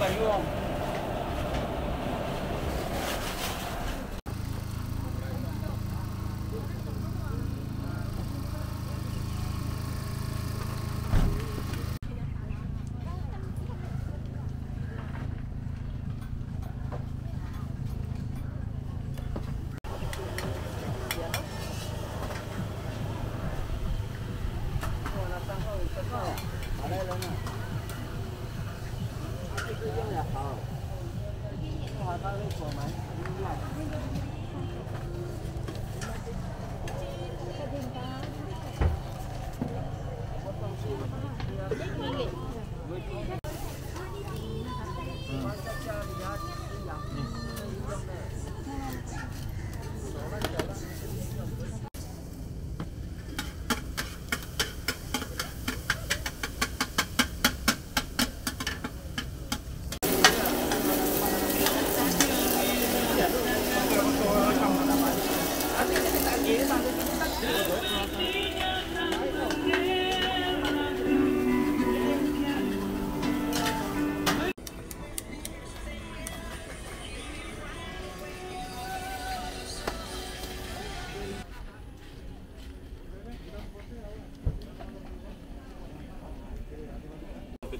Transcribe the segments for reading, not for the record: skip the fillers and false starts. phải luôn.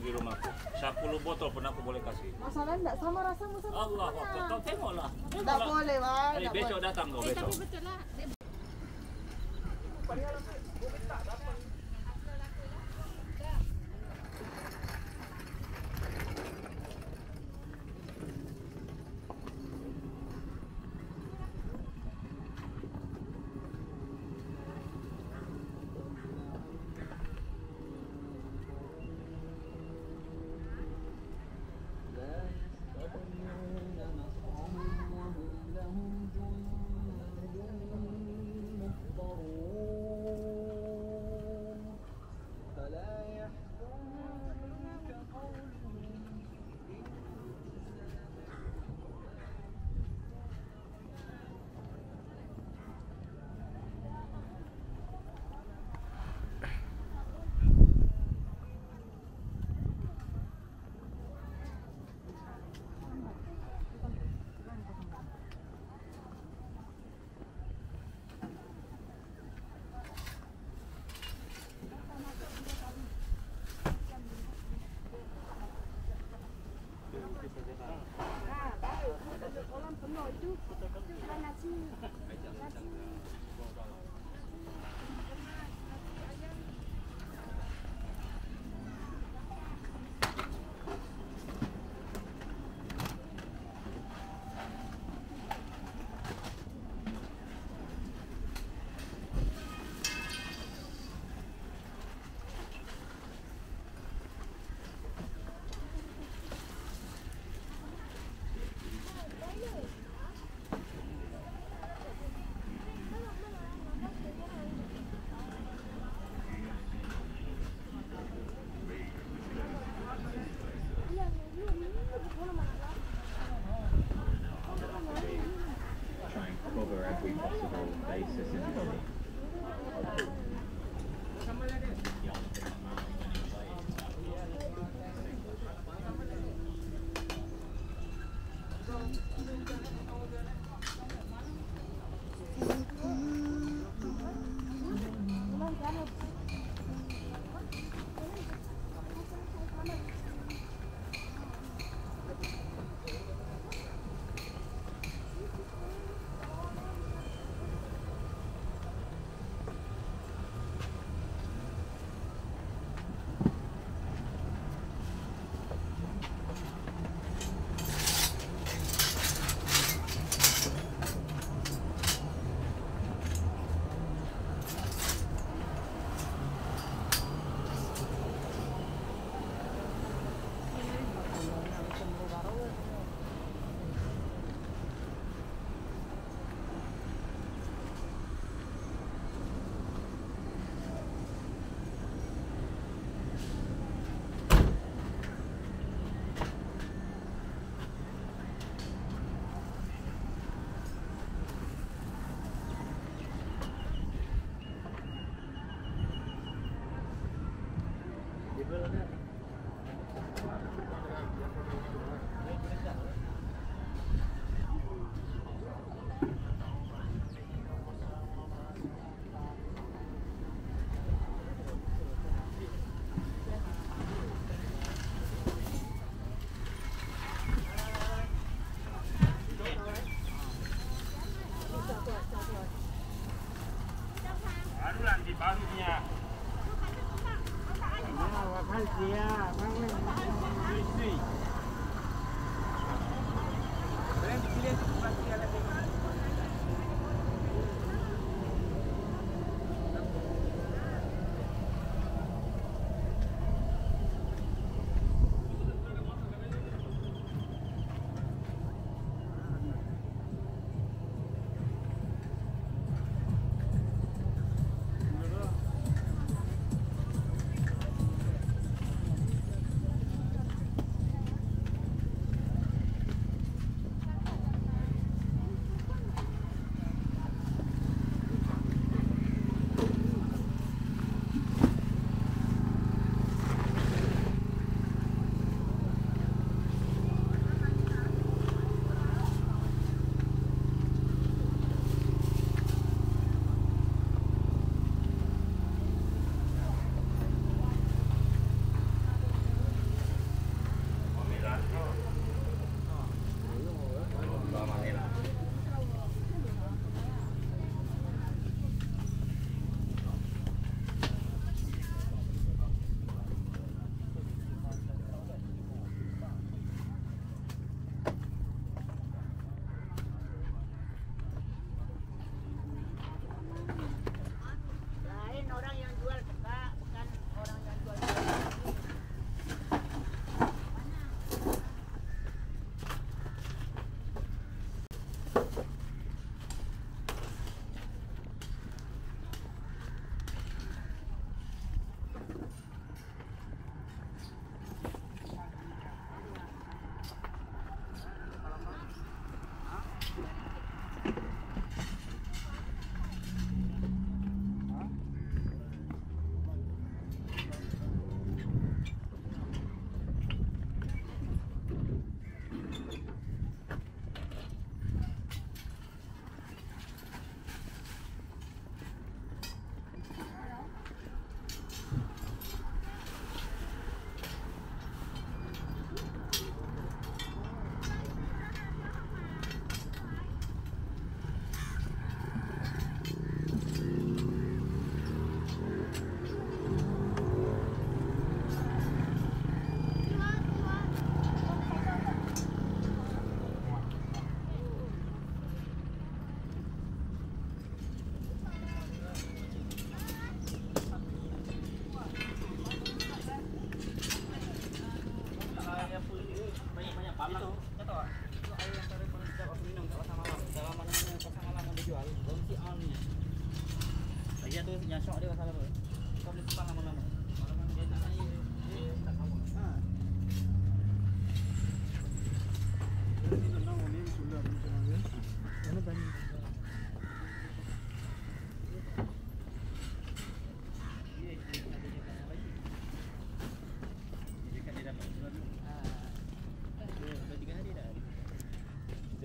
Di rumahku 10 botol pun aku boleh kasih. Masalah tak sama rasanya sama. Allah, kau tengoklah. Tak boleh, Wan. Hari besok datang kau besok. Tapi betul lah.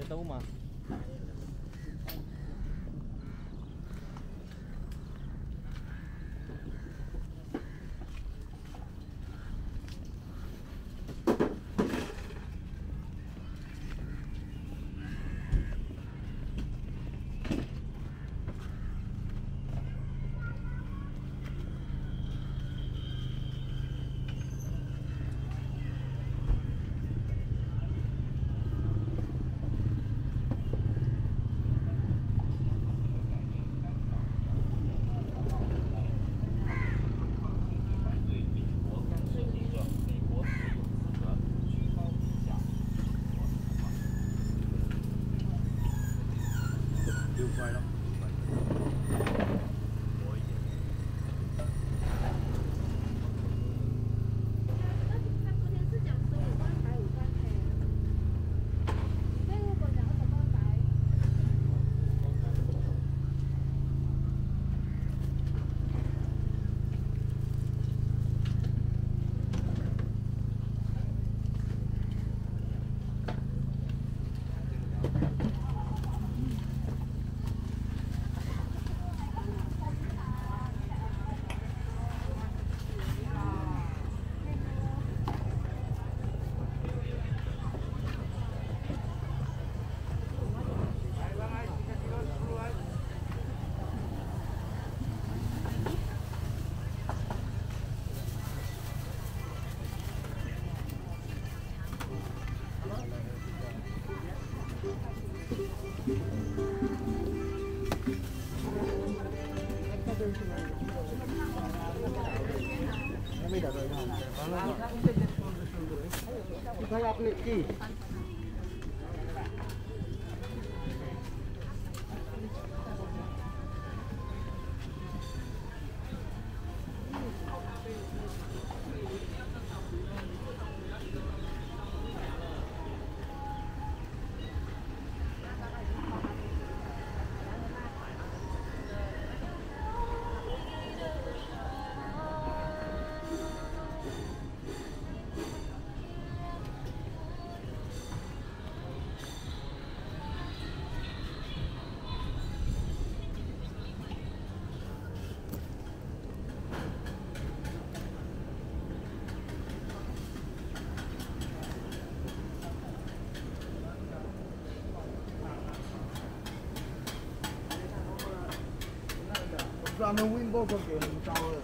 Tahu mah. Saya beli ki. I know we both are getting tired.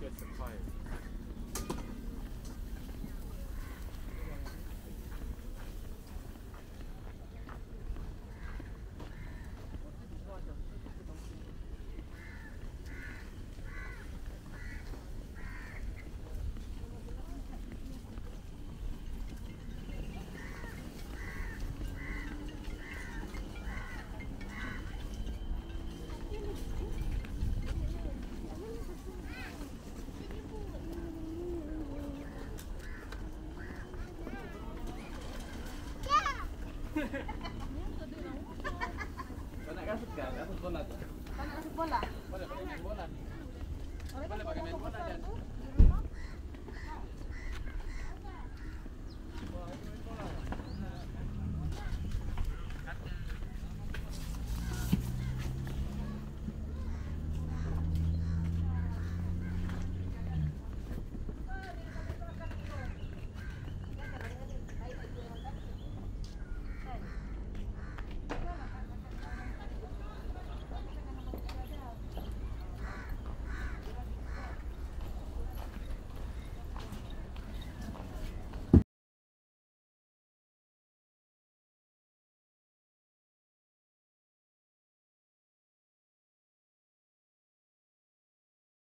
Get some fire.